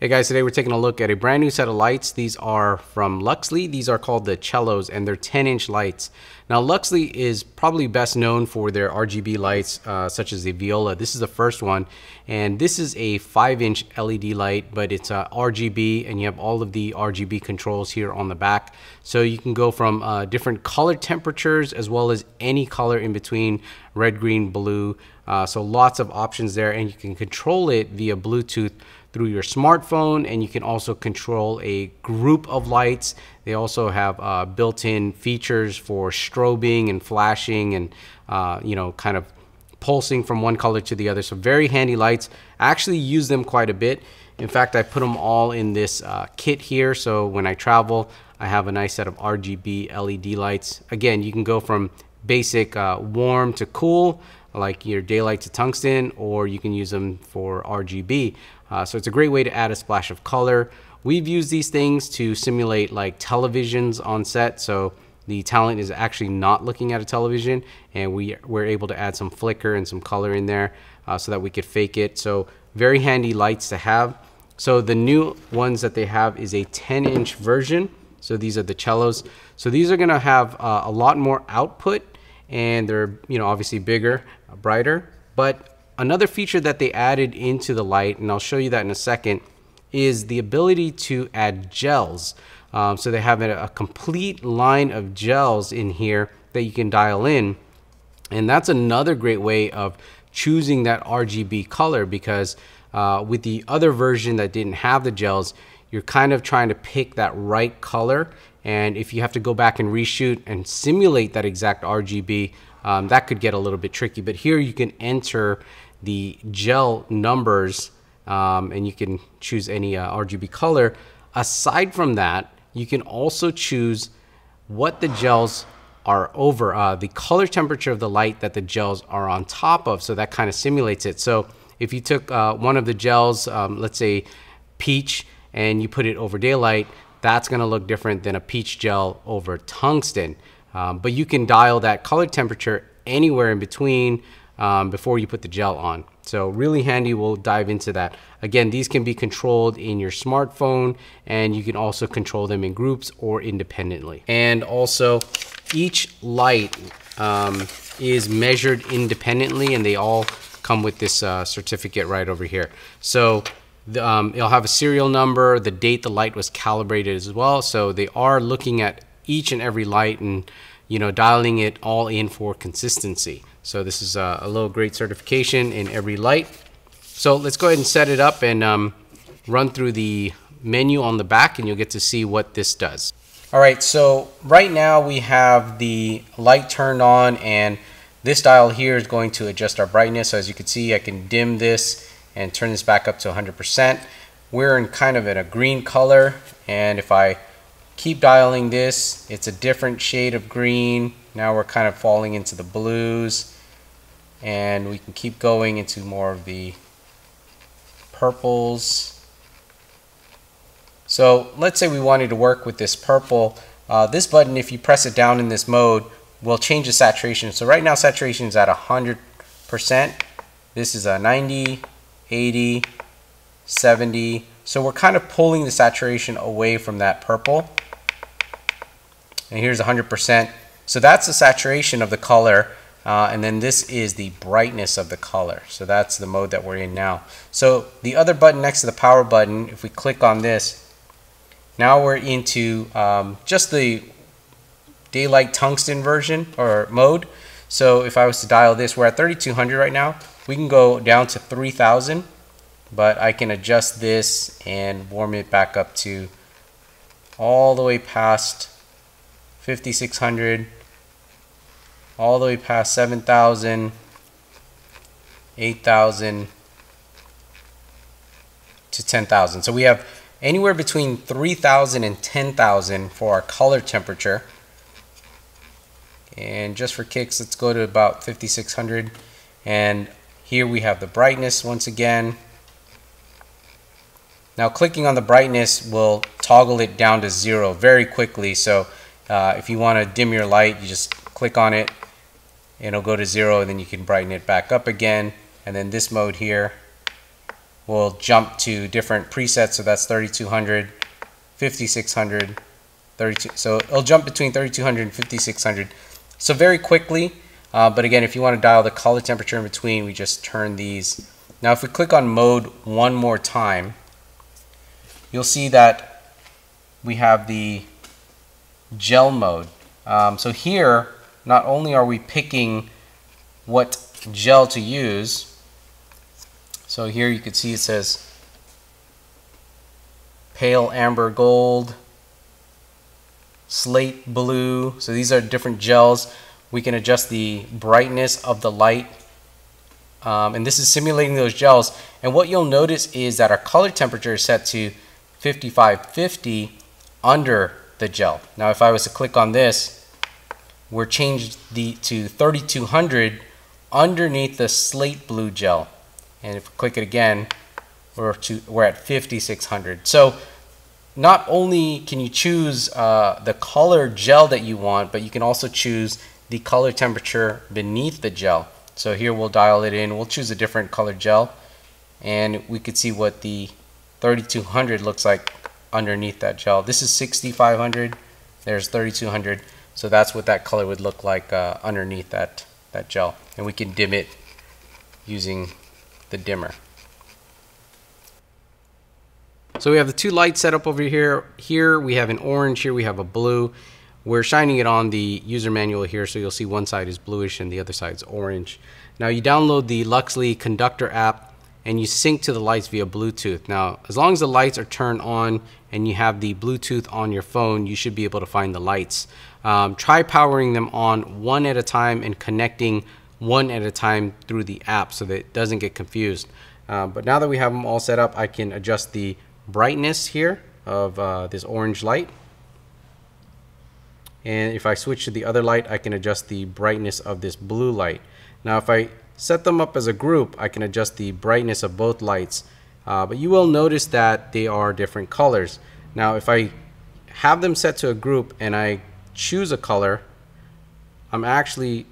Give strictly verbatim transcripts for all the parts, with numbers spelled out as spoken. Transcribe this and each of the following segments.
Hey guys, today we're taking a look at a brand new set of lights. These are from Luxli. These are called the Cellos and they're ten inch lights. Now Luxli is probably best known for their R G B lights uh, such as the Viola. This is the first one and this is a five inch L E D light, but it's uh, R G B and you have all of the R G B controls here on the back. So you can go from uh, different color temperatures as well as any color in between, red, green, blue. Uh, so lots of options there, and you can control it via Bluetooth through your smartphone, and you can also control a group of lights. They also have uh, built-in features for strobing and flashing and uh, you know, kind of pulsing from one color to the other. So very handy lights. I actually use them quite a bit. In fact, I put them all in this uh, kit here, so when I travel I have a nice set of R G B L E D lights. Again, you can go from basic uh, warm to cool, like your daylight to tungsten, or you can use them for R G B. Uh, so it's a great way to add a splash of color. We've used these things to simulate like televisions on set, so the talent is actually not looking at a television, and we were able to add some flicker and some color in there uh, so that we could fake it. So very handy lights to have. So the new ones that they have is a ten inch version. So these are the Cellos. So these are gonna have uh, a lot more output, and they're, you know, obviously bigger, brighter. But another feature that they added into the light, and I'll show you that in a second, is the ability to add gels. Um, so they have a, a complete line of gels in here that you can dial in, and that's another great way of choosing that R G B color, because uh, with the other version that didn't have the gels, you're kind of trying to pick that right color, and if you have to go back and reshoot and simulate that exact R G B, um, that could get a little bit tricky. But here you can enter the gel numbers um, and you can choose any uh, R G B color. Aside from that, you can also choose what the gels are over, uh, the color temperature of the light that the gels are on top of, so that kind of simulates it. So if you took uh, one of the gels, um, let's say peach, and you put it over daylight, that's gonna look different than a peach gel over tungsten. Um, but you can dial that color temperature anywhere in between um, before you put the gel on. So really handy, we'll dive into that. Again, these can be controlled in your smartphone, and you can also control them in groups or independently. And also, each light um, is measured independently, and they all come with this uh, certificate right over here. So Um, it'll have a serial number, the date the light was calibrated as well. So they are looking at each and every light and, you know, dialing it all in for consistency. So this is a, a little great certification in every light. So let's go ahead and set it up and um, run through the menu on the back, and you'll get to see what this does. All right, so right now we have the light turned on, and this dial here is going to adjust our brightness. So as you can see, I can dim this and turn this back up to one hundred percent. We're in kind of in a green color, and if I keep dialing this, it's a different shade of green. Now we're kind of falling into the blues, and we can keep going into more of the purples. So let's say we wanted to work with this purple. Uh, this button, if you press it down in this mode, will change the saturation. So right now saturation is at one hundred percent. This is a ninety, eighty, seventy. So we're kind of pulling the saturation away from that purple. And here's one hundred percent. So that's the saturation of the color. Uh, and then this is the brightness of the color. So that's the mode that we're in now. So the other button next to the power button, if we click on this, now we're into um, just the daylight tungsten version or mode. So if I was to dial this, we're at thirty-two hundred right now. We can go down to three thousand, but I can adjust this and warm it back up to all the way past fifty-six hundred, all the way past seven thousand, eight thousand to ten thousand. So we have anywhere between three thousand and ten thousand for our color temperature. And just for kicks, let's go to about fifty-six hundred. And here we have the brightness once again. Now clicking on the brightness will toggle it down to zero very quickly. So uh, if you want to dim your light, you just click on it and it'll go to zero, and then you can brighten it back up again. And then this mode here will jump to different presets. So that's thirty-two hundred, fifty-six hundred, thirty-two. So it'll jump between thirty-two hundred and fifty-six hundred. So very quickly, uh, but again, if you want to dial the color temperature in between, we just turn these. Now, if we click on mode one more time, you'll see that we have the gel mode. Um, so here, not only are we picking what gel to use, so here you can see it says pale amber gold, slate blue. So these are different gels. We can adjust the brightness of the light. Um, and this is simulating those gels. And what you'll notice is that our color temperature is set to fifty-five fifty under the gel. Now, if I was to click on this, we're changed the, to thirty-two hundred underneath the slate blue gel. And if we click it again, we're, to, we're at fifty-six hundred. So not only can you choose uh, the color gel that you want, but you can also choose the color temperature beneath the gel. So here we'll dial it in. We'll choose a different color gel. And we could see what the thirty-two hundred looks like underneath that gel. This is sixty-five hundred. There's thirty-two hundred. So that's what that color would look like uh, underneath that, that gel. And we can dim it using the dimmer. So we have the two lights set up over here. Here we have an orange, here we have a blue. We're shining it on the user manual here, so you'll see one side is bluish and the other side's orange. Now you download the Luxli conductor app and you sync to the lights via Bluetooth. Now, as long as the lights are turned on and you have the Bluetooth on your phone, you should be able to find the lights. Um, try powering them on one at a time and connecting one at a time through the app so that it doesn't get confused. Uh, but now that we have them all set up, I can adjust the brightness here of uh, this orange light. And if I switch to the other light, I can adjust the brightness of this blue light. Now, if I set them up as a group, I can adjust the brightness of both lights. Uh, but you will notice that they are different colors. Now, if I have them set to a group and I choose a color, I'm actually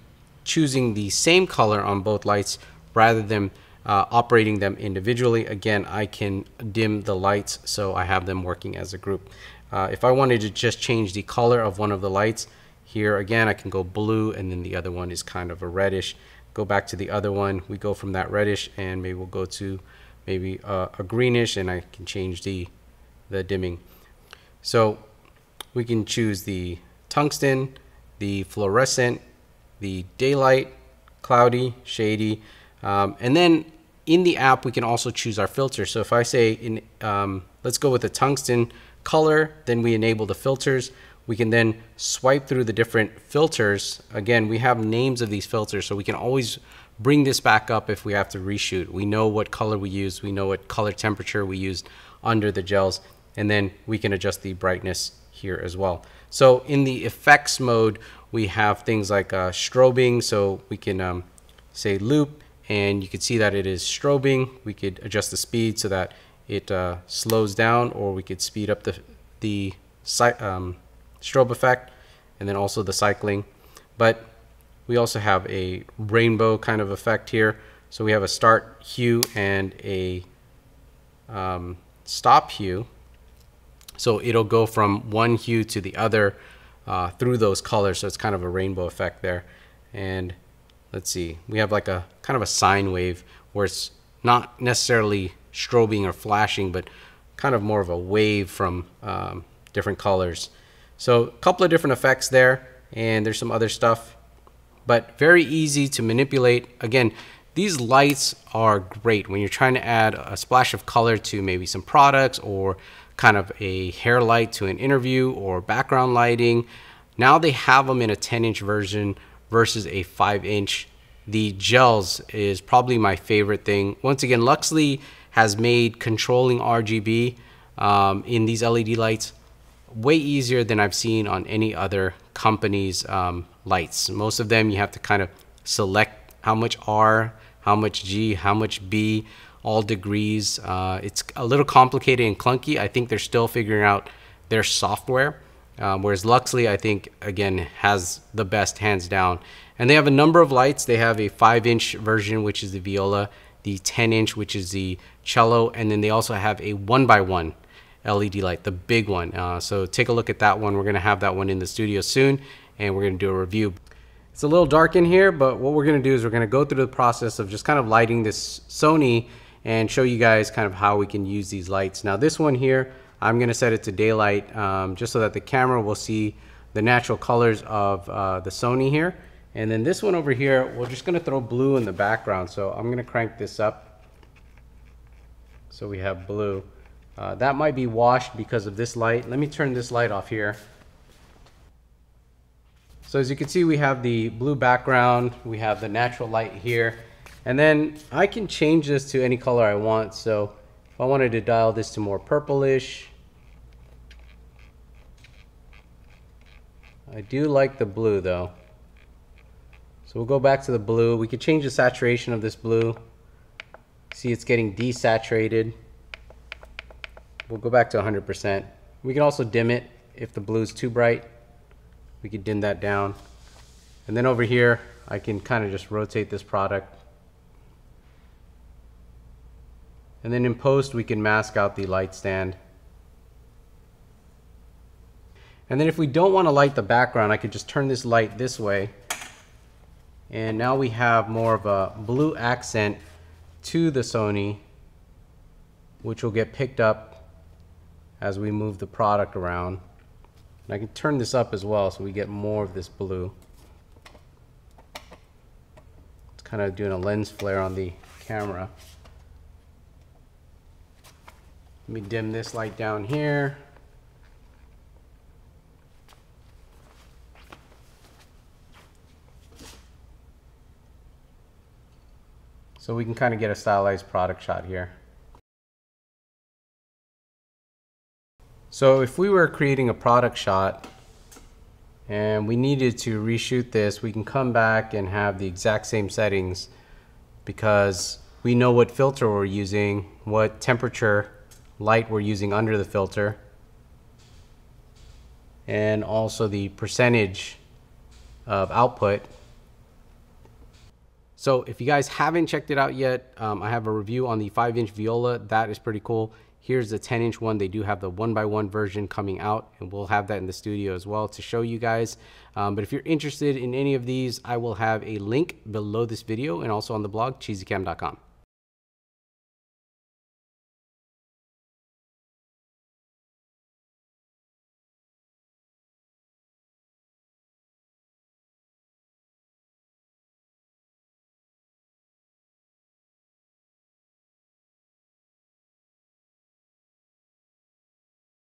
choosing the same color on both lights rather than uh, operating them individually. Again, I can dim the lights so I have them working as a group. Uh, if I wanted to just change the color of one of the lights, here again I can go blue and then the other one is kind of a reddish. Go back to the other one, we go from that reddish and maybe we'll go to maybe uh, a greenish, and I can change the, the dimming. So we can choose the tungsten, the fluorescent, the daylight, cloudy, shady, um, and then in the app we can also choose our filter. So if I say in um, let's go with the tungsten color, then we enable the filters. We can then swipe through the different filters. Again, we have names of these filters, so we can always bring this back up if we have to reshoot. We know what color we used, we know what color temperature we used under the gels, and then we can adjust the brightness here as well. So in the effects mode, we have things like uh, strobing, so we can um, say loop, and you can see that it is strobing. We could adjust the speed so that it uh, slows down, or we could speed up the, the um, strobe effect, and then also the cycling. But we also have a rainbow kind of effect here. So we have a start hue and a um, stop hue. So it'll go from one hue to the other uh, through those colors. So it's kind of a rainbow effect there. And let's see, we have like a kind of a sine wave where it's not necessarily strobing or flashing, but kind of more of a wave from um, different colors. So a couple of different effects there, and there's some other stuff, but very easy to manipulate. Again, these lights are great when you're trying to add a splash of color to maybe some products, or kind of a hair light to an interview, or background lighting. Now they have them in a ten inch version versus a five inch. The gels is probably my favorite thing. Once again, Luxli has made controlling R G B um, in these L E D lights way easier than I've seen on any other company's um, lights. Most of them you have to kind of select how much R, how much G, how much B, all degrees. Uh, it's a little complicated and clunky. I think they're still figuring out their software. Um, whereas Luxli, I think, again, has the best hands down. And they have a number of lights. They have a five inch version, which is the Viola, the ten inch, which is the cello, and then they also have a one by one L E D light, the big one. Uh, so take a look at that one. We're gonna have that one in the studio soon, and we're gonna do a review. It's a little dark in here, but what we're gonna do is we're gonna go through the process of just kind of lighting this Sony and show you guys kind of how we can use these lights. Now this one here, I'm gonna set it to daylight um, just so that the camera will see the natural colors of uh, the Sony here. And then this one over here, we're just gonna throw blue in the background. So I'm gonna crank this up so we have blue. Uh, that might be washed because of this light. Let me turn this light off here. So as you can see, we have the blue background, we have the natural light here, and then I can change this to any color I want. So if I wanted to dial this to more purplish, I do like the blue though. So we'll go back to the blue. We could change the saturation of this blue. See, it's getting desaturated. We'll go back to one hundred percent. We can also dim it if the blue is too bright. We could dim that down. And then over here, I can kind of just rotate this product. And then in post, we can mask out the light stand. And then if we don't want to light the background, I could just turn this light this way. And now we have more of a blue accent to the Sony, which will get picked up as we move the product around. And I can turn this up as well so we get more of this blue. It's kind of doing a lens flare on the camera. Let me dim this light down here. So we can kind of get a stylized product shot here. So if we were creating a product shot and we needed to reshoot this, we can come back and have the exact same settings because we know what filter we're using, what temperature light we're using under the filter, and also the percentage of output. So if you guys haven't checked it out yet, um, I have a review on the five inch Viola. That is pretty cool. Here's the ten inch one. They do have the one by one version coming out, and we'll have that in the studio as well to show you guys. Um, but if you're interested in any of these, I will have a link below this video and also on the blog, Cheesy Cam dot com.